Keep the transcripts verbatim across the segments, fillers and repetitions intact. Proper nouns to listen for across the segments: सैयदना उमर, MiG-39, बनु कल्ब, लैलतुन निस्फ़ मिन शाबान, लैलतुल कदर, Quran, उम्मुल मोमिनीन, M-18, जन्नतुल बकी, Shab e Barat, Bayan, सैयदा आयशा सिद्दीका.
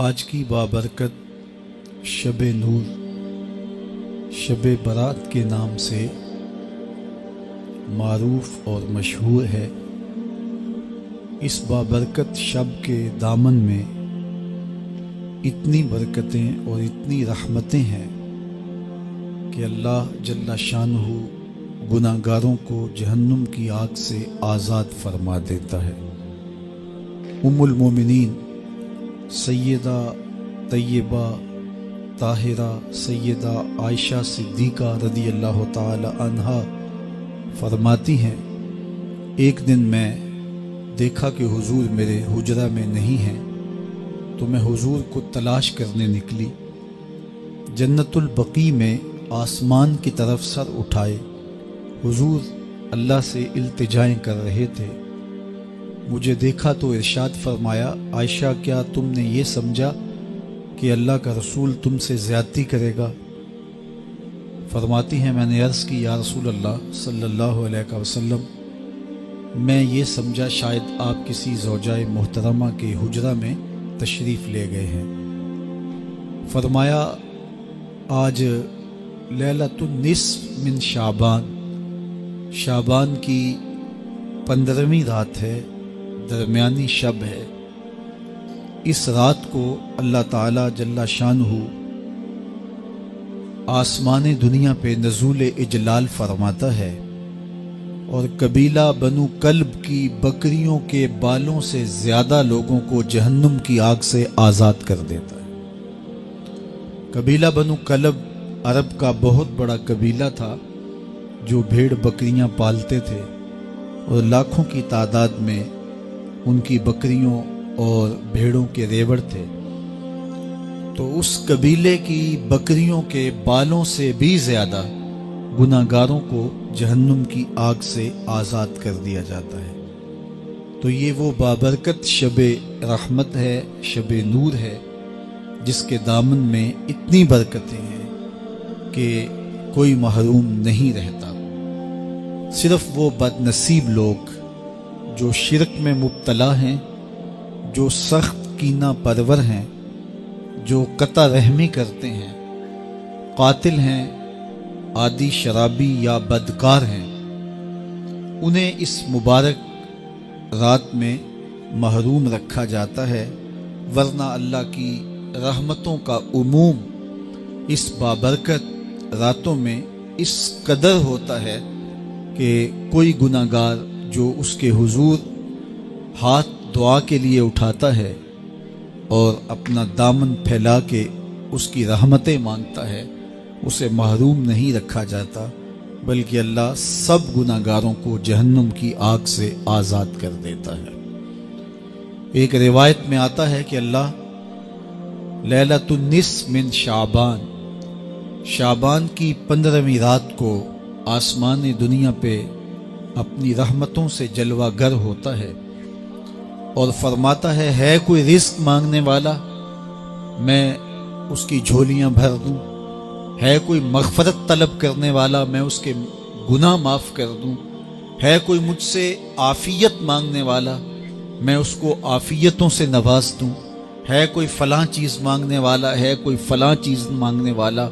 आज की बाबरकत शब ए नूर शब ए बरात के नाम से मारूफ और मशहूर है। इस बाबरकत शब के दामन में इतनी बरकतें और इतनी रहमतें हैं कि अल्लाह जल्ला शानहू गुनाहगारों को जहन्नुम की आग से आज़ाद फरमा देता है। उम्मुल मोमिनीन सैयदा तैयबा ताहिरा सैयदा आयशा सिद्दीका रदियल्लाहु ताला अन्हा फरमाती हैं, एक दिन मैं देखा कि हुजूर मेरे हुजरा में नहीं हैं, तो मैं हुजूर को तलाश करने निकली। जन्नतुल बकी में आसमान की तरफ सर उठाए हुजूर अल्लाह से इल्तिजाएं कर रहे थे। मुझे देखा तो इरशाद फरमाया, आयशा क्या तुमने ये समझा कि अल्लाह का रसूल तुमसे ज़्यादती करेगा? फरमाती हैं, मैंने अर्ज़ की या रसूल अल्लाह सल्लल्लाहु अलैहि वसल्लम, मैं ये समझा शायद आप किसी ज़ौजाए मोहतरमा के हुजरा में तशरीफ़ ले गए हैं। फरमाया, आज लैलतुन निस्फ़ मिन शाबान, शाबान की पंद्रहवीं रात है, दरमियानी शब है। इस रात को अल्लाह ताला जल्ला शानहू आसमान दुनिया पे नजूल इजलाल फरमाता है और कबीला बनु कल्ब की बकरियों के बालों से ज़्यादा लोगों को जहन्नुम की आग से आज़ाद कर देता है। कबीला बनु कल्ब अरब का बहुत बड़ा कबीला था जो भेड़ बकरियां पालते थे और लाखों की तादाद में उनकी बकरियों और भेड़ों के रेवड़ थे। तो उस कबीले की बकरियों के बालों से भी ज़्यादा गुनाहगारों को जहन्नुम की आग से आज़ाद कर दिया जाता है। तो ये वो बाबरकत शबे रहमत है, शबे नूर है, जिसके दामन में इतनी बरकतें हैं कि कोई महरूम नहीं रहता। सिर्फ वो बदनसीब लोग जो शिरक में मुब्तला हैं, जो सख्त कीना परवर हैं, जो कता रहमी करते हैं, कातिल हैं, आदि शराबी या बदकार हैं, उन्हें इस मुबारक रात में महरूम रखा जाता है, वरना अल्लाह की रहमतों का उमूम इस बाबरकत रातों में इस कदर होता है कि कोई गुनाहगार जो उसके हुजूर हाथ दुआ के लिए उठाता है और अपना दामन फैला के उसकी रहमतें मांगता है, उसे महरूम नहीं रखा जाता, बल्कि अल्लाह सब गुनाहगारों को जहन्नुम की आग से आज़ाद कर देता है। एक रिवायत में आता है कि अल्लाह लैलतुन निस्फ़ मिन शाबान, शाबान की पंद्रहवीं रात को आसमान दुनिया पे अपनी रहमतों से जलवागर होता है और फरमाता है, है कोई रिस्क मांगने वाला, मैं उसकी झोलियां भर दूं। है कोई मग़फ़रत तलब करने वाला, मैं उसके गुनाह माफ़ कर दूं। है कोई मुझसे आफ़ियत मांगने वाला, मैं उसको आफ़ियतों से नवाज दूं। है कोई फ़लाँ चीज़ मांगने वाला, है कोई फ़लाँ चीज़ मांगने वाला,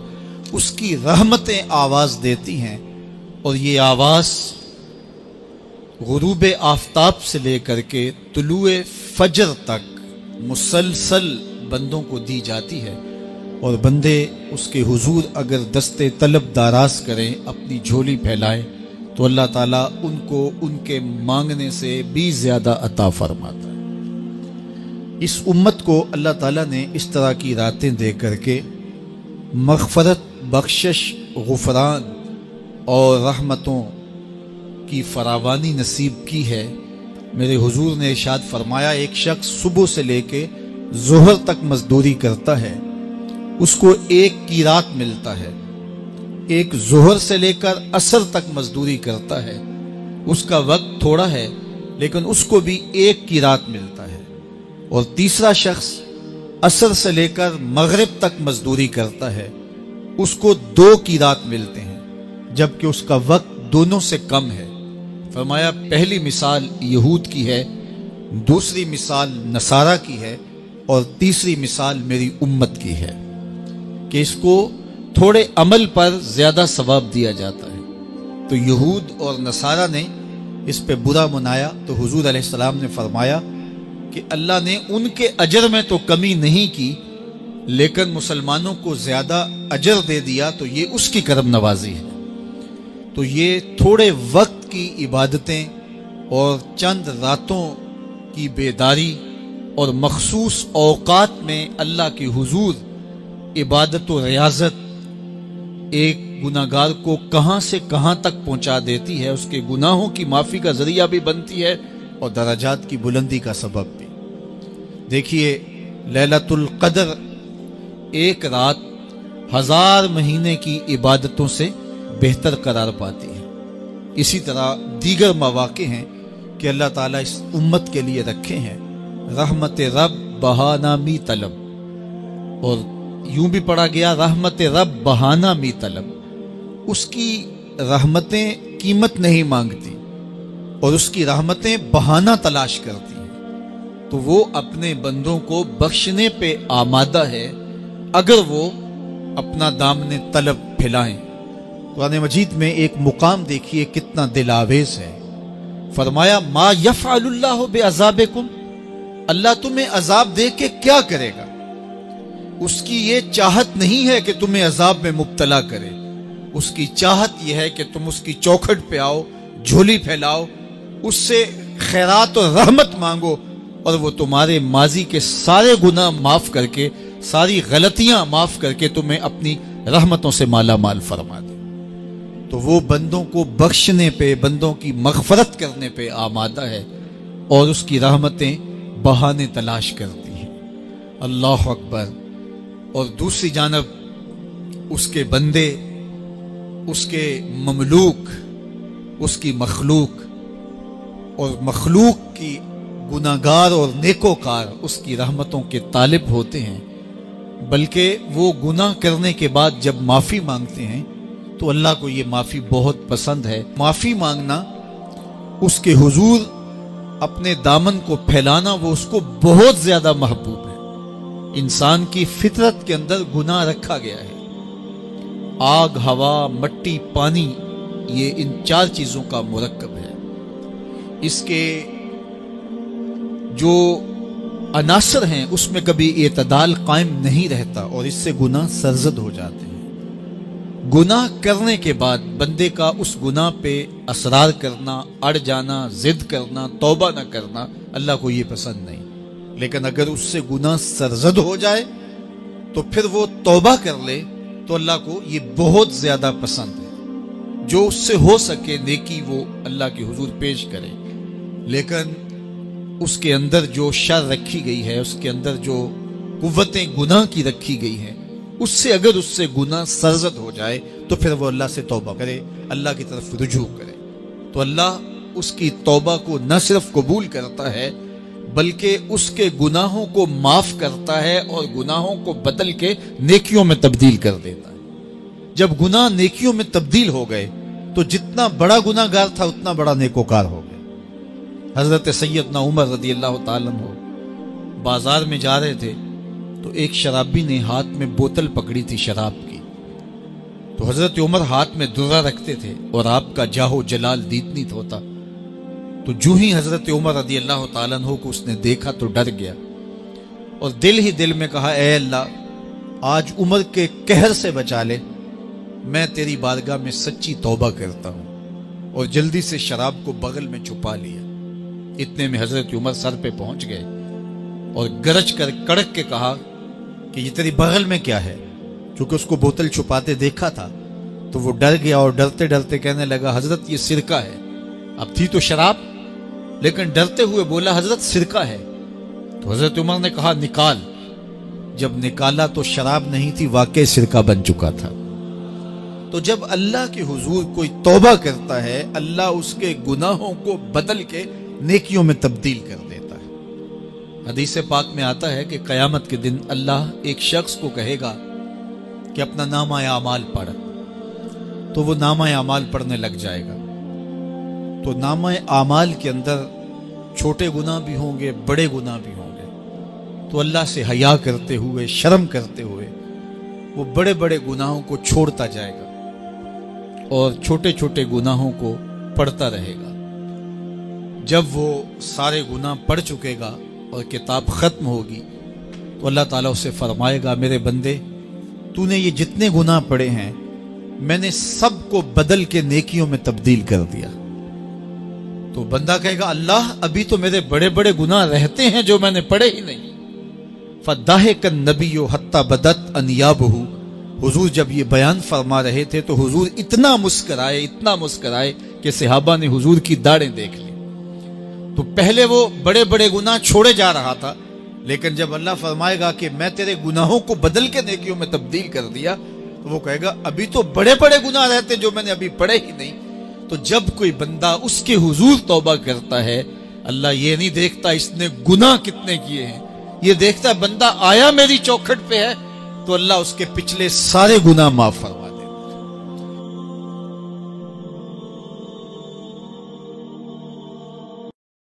उसकी रहमतें आवाज़ देती हैं। और ये आवाज़ गुरूब आफ्ताब से लेकर के तुलूए फजर तक मुसलसल बंदों को दी जाती है और बंदे उसके हुजूर अगर दस्ते तलब दाराज करें, अपनी झोली फैलाएं, तो अल्लाह ताला उनको उनके मांगने से भी ज़्यादा अता फरमाता है। इस उम्मत को अल्लाह ताला ने इस तरह की रातें दे करके मग़फ़रत, बख्शिश, गुफ़रान और रहमतों की फरावानी नसीब की है। मेरे हुजूर ने इरशाद फरमाया, एक शख्स सुबह से लेके ज़ोहर तक मजदूरी करता है, उसको एक कीरात मिलता है। एक ज़ोहर से लेकर असर तक मजदूरी करता है, उसका वक्त थोड़ा है, लेकिन उसको भी एक कीरात मिलता है। और तीसरा शख्स असर से लेकर मगरिब तक मजदूरी करता है, उसको दो कीरात मिलते हैं, जबकि उसका वक्त दोनों से कम है। फरमाया, पहली मिसाल यहूद की है, दूसरी मिसाल नसारा की है। और तीसरी मिसाल मेरी उम्मत की है कि इसको थोड़े अमल पर ज्यादा सवाब दिया जाता है। तो यहूद और नसारा ने इस पे बुरा मनाया तो हुजूर अलैहिस्सलाम ने फरमाया कि अल्लाह ने उनके अजर में तो कमी नहीं की लेकिन मुसलमानों को ज्यादा अजर दे दिया, तो ये उसकी करम नवाजी है। तो ये थोड़े वक्त की इबादतें और चंद रातों की बेदारी और मखसूस औकात में अल्लाह के हुजूर इबादत और रियाजत एक गुनाहगार को कहां से कहां तक पहुंचा देती है, उसके गुनाहों की माफी का जरिया भी बनती है और दराजात की बुलंदी का सबब भी। देखिए लैलतुल कदर एक रात हजार महीने की इबादतों से बेहतर करार पाती है। इसी तरह दीगर मवाक़े हैं कि अल्लाह ताला इस उम्मत के लिए रखे हैं रहमत रब बहाना मी तलब, और यूं भी पढ़ा गया रहमत रब बहाना मी तलब। उसकी रहमतें कीमत नहीं मांगती और उसकी रहमतें बहाना तलाश करती हैं, तो वो अपने बंदों को बख्शने पे आमादा है अगर वो अपना दामने तलब फैलाएं। कुरान मजीद में एक मुकाम देखिए कितना दिलावेज है, फरमाया मा यफ़अलुल्लाहु बिअज़ाबिकुम, अल्लाह तुम्हें अजाब दे के क्या करेगा। उसकी ये चाहत नहीं है कि तुम्हें अजाब में मुब्तला करे, उसकी चाहत यह है कि तुम उसकी चौखट पे आओ, झोली फैलाओ, उससे खैरात और रहमत मांगो और वो तुम्हारे माजी के सारे गुनाह माफ करके, सारी गलतियां माफ करके तुम्हें अपनी रहमतों से माला माल फरमा दे। तो वो बंदों को बख्शने पे, बंदों की मगफरत करने पे आमादा है और उसकी रहमतें बहाने तलाश करती हैं। अल्लाह अकबर। और दूसरी जानब उसके बंदे, उसके ममलूक, उसकी मखलूक, और मखलूक की गुनाहगार और नेकोकार उसकी रहमतों के तालिब होते हैं, बल्कि वो गुनाह करने के बाद जब माफ़ी मांगते हैं तो अल्लाह को ये माफ़ी बहुत पसंद है। माफ़ी मांगना, उसके हुजूर अपने दामन को फैलाना, वो उसको बहुत ज़्यादा महबूब है। इंसान की फितरत के अंदर गुनाह रखा गया है। आग, हवा, मट्टी, पानी, ये इन चार चीजों का मुरक्कब है। इसके जो अनासर हैं उसमें कभी एतदाल कायम नहीं रहता और इससे गुनाह सरजद हो जाते हैं। गुनाह करने के बाद बंदे का उस गुनाह पे असरार करना, अड़ जाना, जिद करना, तौबा ना करना, अल्लाह को ये पसंद नहीं। लेकिन अगर उससे गुनाह सरजद हो जाए तो फिर वो तौबा कर ले तो अल्लाह को ये बहुत ज़्यादा पसंद है। जो उससे हो सके नेकी वो अल्लाह के हुजूर पेश करे, लेकिन उसके अंदर जो शर रखी गई है, उसके अंदर जो कुव्वतें गुनाह की रखी गई हैं, उससे अगर उससे गुनाह सरजद हो जाए तो फिर वो अल्लाह से तौबा करे, अल्लाह की तरफ रुजू करे। तो अल्लाह उसकी तौबा को न सिर्फ कबूल करता है बल्कि उसके गुनाहों को माफ करता है और गुनाहों को बदल के नेकियों में तब्दील कर देता है। जब गुनाह नेकियों में तब्दील हो गए तो जितना बड़ा गुनाहगार था उतना बड़ा नेकोकार हो गया। हजरत सैयदना उमर रदी अल्लाह ताला अन्हु बाजार में जा रहे थे तो एक शराबी ने हाथ में बोतल पकड़ी थी शराब की, तो हजरत उमर हाथ में दुर्रा रखते थे और आपका जाहो जलाल दीद नहीं होता। तो जो ही हजरत उमर रदी अल्लाह ताला अन्हु को उसने देखा तो डर गया और दिल ही दिल में कहा, ऐ अल्लाह आज उमर के कहर से बचा ले, मैं तेरी बारगाह में सच्ची तौबा करता हूं। और जल्दी से शराब को बगल में छुपा लिया। इतने में हजरत उमर सर पे पहुंच गए और गरज कर कड़क के कहा कि ये तेरी बगल में क्या है। क्योंकि उसको बोतल छुपाते देखा था तो वो डर गया और डरते डरते कहने लगा, हजरत ये सिरका है। अब थी तो शराब लेकिन डरते हुए बोला, हजरत सिरका है। तो हजरत उमर ने कहा निकाल। जब निकाला तो शराब नहीं थी, वाकई सिरका बन चुका था। तो जब अल्लाह के हुजूर कोई तौबा करता है अल्लाह उसके गुनाहों को बदल के नेकियों में तब्दील कर देता है। हदीस पाक में आता है कि कयामत के दिन अल्लाह एक शख्स को कहेगा कि अपना नामा अमाल पढ़, तो वो नामा अमाल पढ़ने लग जाएगा। तो नामा आमाल के अंदर छोटे गुनाह भी होंगे, बड़े गुनाह भी होंगे। तो अल्लाह से हया करते हुए, शर्म करते हुए वो बड़े बड़े गुनाहों को छोड़ता जाएगा और छोटे छोटे गुनाहों को पढ़ता रहेगा। जब वो सारे गुनाह पढ़ चुकेगा और किताब ख़त्म होगी तो अल्लाह ताला उसे फरमाएगा, मेरे बंदे तूने ये जितने गुनाह पढ़े हैं मैंने सब को बदल के नेकियों में तब्दील कर दिया। तो बंदा कहेगा, अल्लाह अभी तो मेरे बड़े बड़े गुनाह रहते हैं जो मैंने पढ़े ही नहीं। फद्दाहिकन नबियो हत्ता बदत अनयाबहु, हुजूर जब ये बयान फरमा रहे थे तो हुजूर इतना मुस्कराए, इतना मुस्कराए कि सहाबा ने हुजूर की दाढ़ें देख ली। तो पहले वो बड़े बड़े गुनाह छोड़े जा रहा था, लेकिन जब अल्लाह फरमाएगा कि मैं तेरे गुनाहों को बदल के नेकियों में तब्दील कर दिया, तो वो कहेगा अभी तो बड़े बड़े गुनाह रहते जो मैंने अभी पढ़े ही नहीं। तो जब कोई बंदा उसके हुजूर तौबा करता है, अल्लाह ये नहीं देखता इसने गुनाह कितने किए हैं, ये देखता है बंदा आया मेरी चौखट पे है, तो अल्लाह उसके पिछले सारे गुनाह माफ फरमा।